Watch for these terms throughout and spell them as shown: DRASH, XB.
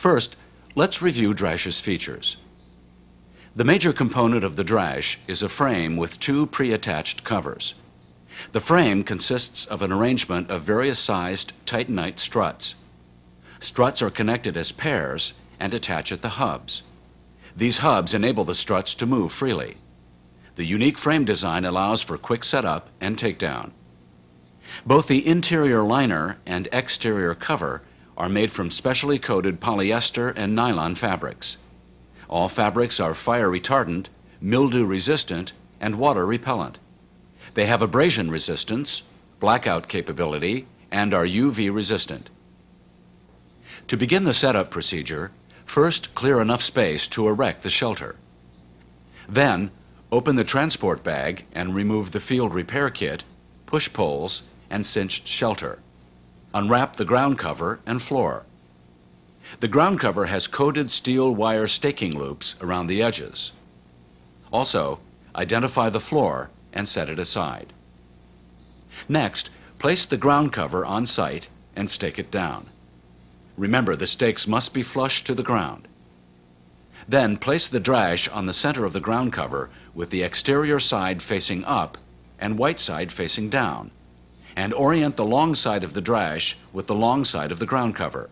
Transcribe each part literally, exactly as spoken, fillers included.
First, let's review DRASH's features. The major component of the DRASH is a frame with two pre-attached covers. The frame consists of an arrangement of various sized titanite struts. Struts are connected as pairs and attach at the hubs. These hubs enable the struts to move freely. The unique frame design allows for quick setup and takedown. Both the interior liner and exterior cover are made from specially coated polyester and nylon fabrics. All fabrics are fire retardant, mildew resistant, and water repellent. They have abrasion resistance, blackout capability, and are U V resistant. To begin the setup procedure, first clear enough space to erect the shelter. Then, open the transport bag and remove the field repair kit, push poles, and cinched shelter. Unwrap the ground cover and floor. The ground cover has coated steel wire staking loops around the edges. Also, identify the floor and set it aside. Next, place the ground cover on site and stake it down. Remember, the stakes must be flush to the ground. Then place the DRASH on the center of the ground cover with the exterior side facing up and white side facing down, and orient the long side of the DRASH with the long side of the ground cover.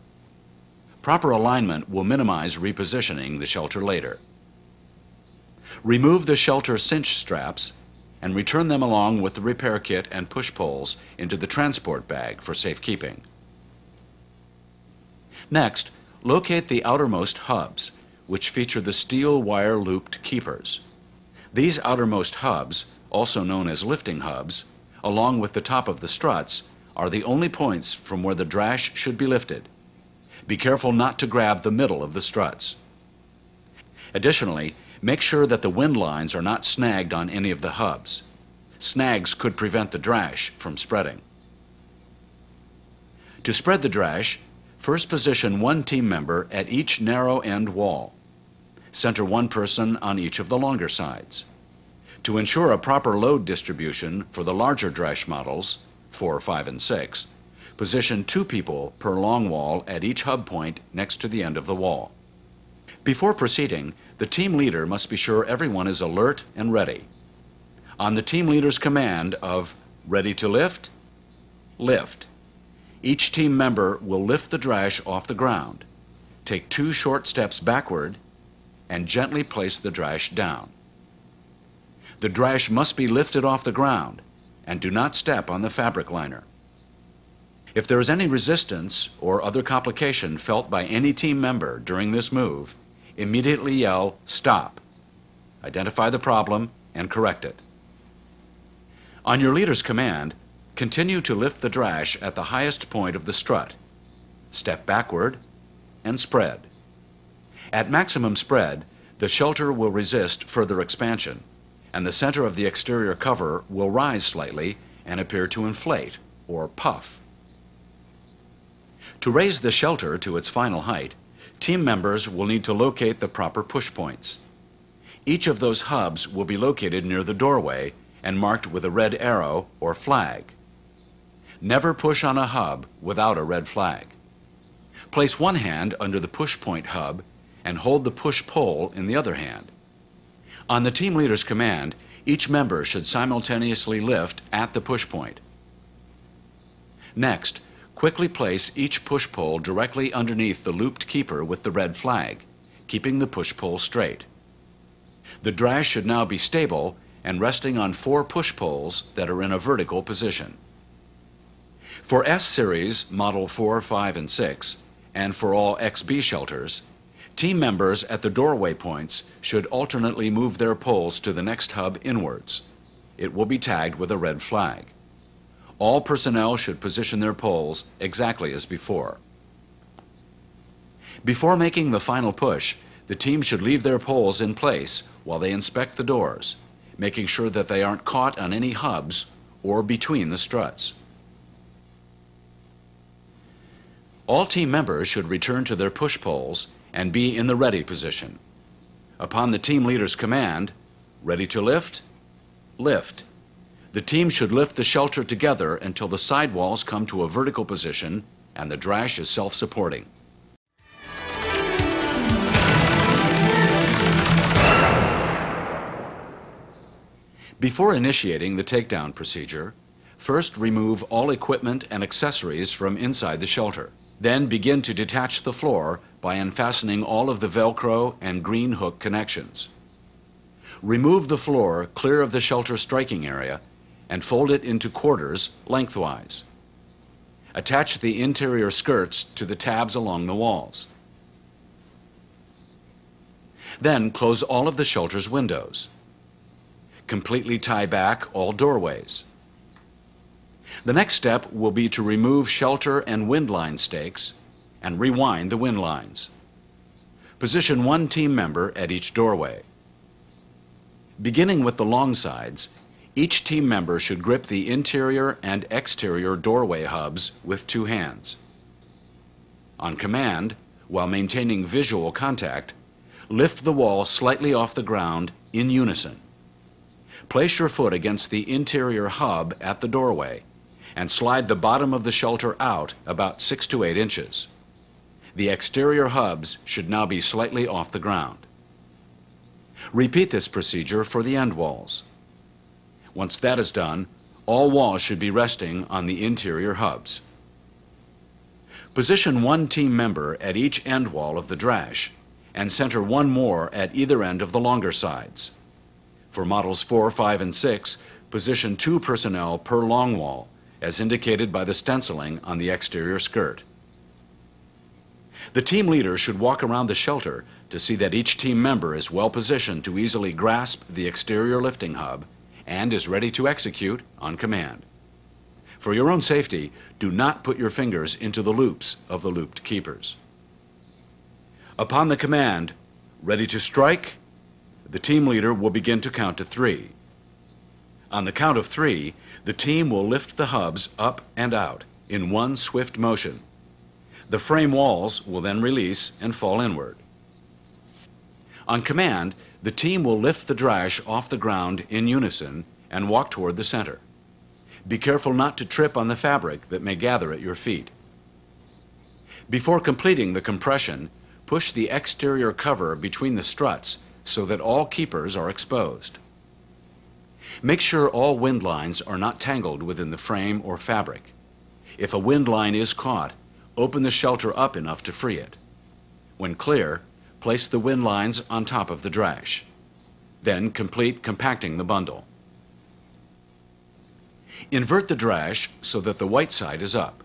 Proper alignment will minimize repositioning the shelter later. Remove the shelter cinch straps and return them along with the repair kit and push poles into the transport bag for safekeeping. Next, locate the outermost hubs, which feature the steel wire looped keepers. These outermost hubs, also known as lifting hubs, along with the top of the struts, are the only points from where the DRASH should be lifted. Be careful not to grab the middle of the struts. Additionally, make sure that the wind lines are not snagged on any of the hubs. Snags could prevent the DRASH from spreading. To spread the DRASH, first position one team member at each narrow end wall. Center one person on each of the longer sides. To ensure a proper load distribution for the larger DRASH models, four, five, and six, position two people per long wall at each hub point next to the end of the wall. Before proceeding, the team leader must be sure everyone is alert and ready. On the team leader's command of "Ready to lift?" Lift. Each team member will lift the DRASH off the ground, take two short steps backward, and gently place the DRASH down. The DRASH must be lifted off the ground, and do not step on the fabric liner. If there is any resistance or other complication felt by any team member during this move, immediately yell, "Stop!" Identify the problem and correct it. On your leader's command, continue to lift the DRASH at the highest point of the strut. Step backward and spread. At maximum spread, the shelter will resist further expansion, and the center of the exterior cover will rise slightly and appear to inflate or puff. To raise the shelter to its final height, team members will need to locate the proper push points. Each of those hubs will be located near the doorway and marked with a red arrow or flag. Never push on a hub without a red flag. Place one hand under the push point hub and hold the push pole in the other hand. On the team leader's command, each member should simultaneously lift at the push point. Next, quickly place each push pole directly underneath the looped keeper with the red flag, keeping the push pole straight. The DRASH should now be stable and resting on four push poles that are in a vertical position. For S-Series Model four, five, and six, and for all X B shelters, team members at the doorway points should alternately move their poles to the next hub inwards. It will be tagged with a red flag. All personnel should position their poles exactly as before. Before making the final push, the team should leave their poles in place while they inspect the doors, making sure that they aren't caught on any hubs or between the struts. All team members should return to their push poles and be in the ready position. Upon the team leader's command, "Ready to lift?" Lift. The team should lift the shelter together until the sidewalls come to a vertical position and the DRASH is self-supporting. Before initiating the takedown procedure, first remove all equipment and accessories from inside the shelter. Then begin to detach the floor by unfastening all of the Velcro and green hook connections. Remove the floor clear of the shelter striking area and fold it into quarters lengthwise. Attach the interior skirts to the tabs along the walls. Then close all of the shelter's windows. Completely tie back all doorways. The next step will be to remove shelter and wind line stakes and rewind the wind lines. Position one team member at each doorway. Beginning with the long sides, each team member should grip the interior and exterior doorway hubs with two hands. On command, while maintaining visual contact, lift the wall slightly off the ground in unison. Place your foot against the interior hub at the doorway and slide the bottom of the shelter out about six to eight inches. The exterior hubs should now be slightly off the ground. Repeat this procedure for the end walls. Once that is done, all walls should be resting on the interior hubs. Position one team member at each end wall of the DRASH and center one more at either end of the longer sides. For models four, five, and six, position two personnel per long wall, as indicated by the stenciling on the exterior skirt. The team leader should walk around the shelter to see that each team member is well positioned to easily grasp the exterior lifting hub and is ready to execute on command. For your own safety, do not put your fingers into the loops of the looped keepers. Upon the command, "Ready to strike," the team leader will begin to count to three. On the count of three, the team will lift the hubs up and out in one swift motion. The frame walls will then release and fall inward. On command, the team will lift the DRASH off the ground in unison and walk toward the center. Be careful not to trip on the fabric that may gather at your feet. Before completing the compression, push the exterior cover between the struts so that all keepers are exposed. Make sure all wind lines are not tangled within the frame or fabric. If a wind line is caught, open the shelter up enough to free it. When clear, place the wind lines on top of the DRASH. Then complete compacting the bundle. Invert the DRASH so that the white side is up.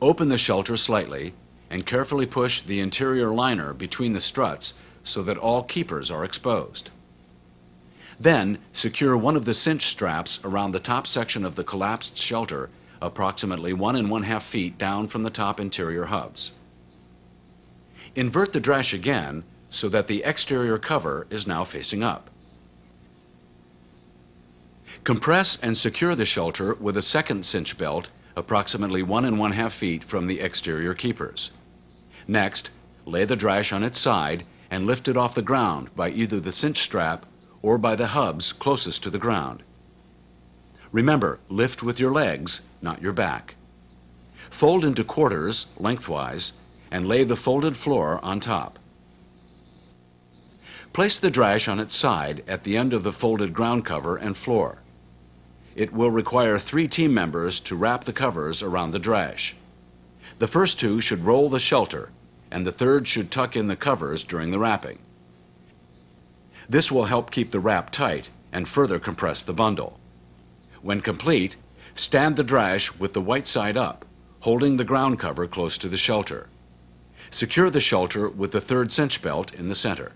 Open the shelter slightly and carefully push the interior liner between the struts so that all keepers are exposed. Then secure one of the cinch straps around the top section of the collapsed shelter, approximately one and one half feet down from the top interior hubs. Invert the DRASH again so that the exterior cover is now facing up. Compress and secure the shelter with a second cinch belt, approximately one and one half feet from the exterior keepers. Next, lay the DRASH on its side and lift it off the ground by either the cinch strap or by the hubs closest to the ground. Remember, lift with your legs, not your back. Fold into quarters lengthwise and lay the folded floor on top. Place the DRASH on its side at the end of the folded ground cover and floor. It will require three team members to wrap the covers around the DRASH. The first two should roll the shelter, and the third should tuck in the covers during the wrapping. This will help keep the wrap tight and further compress the bundle. When complete, stand the DRASH with the white side up, holding the ground cover close to the shelter. Secure the shelter with the third cinch belt in the center.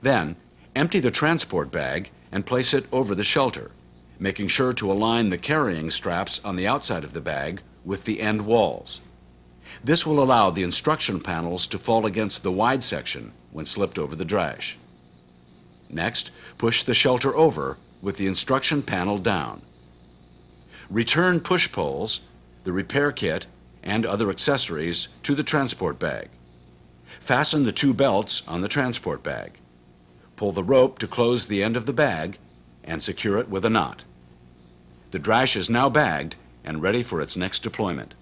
Then, empty the transport bag and place it over the shelter, making sure to align the carrying straps on the outside of the bag with the end walls. This will allow the instruction panels to fall against the wide section when slipped over the DRASH. Next, push the shelter over with the instruction panel down. Return push poles, the repair kit, and other accessories to the transport bag. Fasten the two belts on the transport bag. Pull the rope to close the end of the bag and secure it with a knot. The DRASH is now bagged and ready for its next deployment.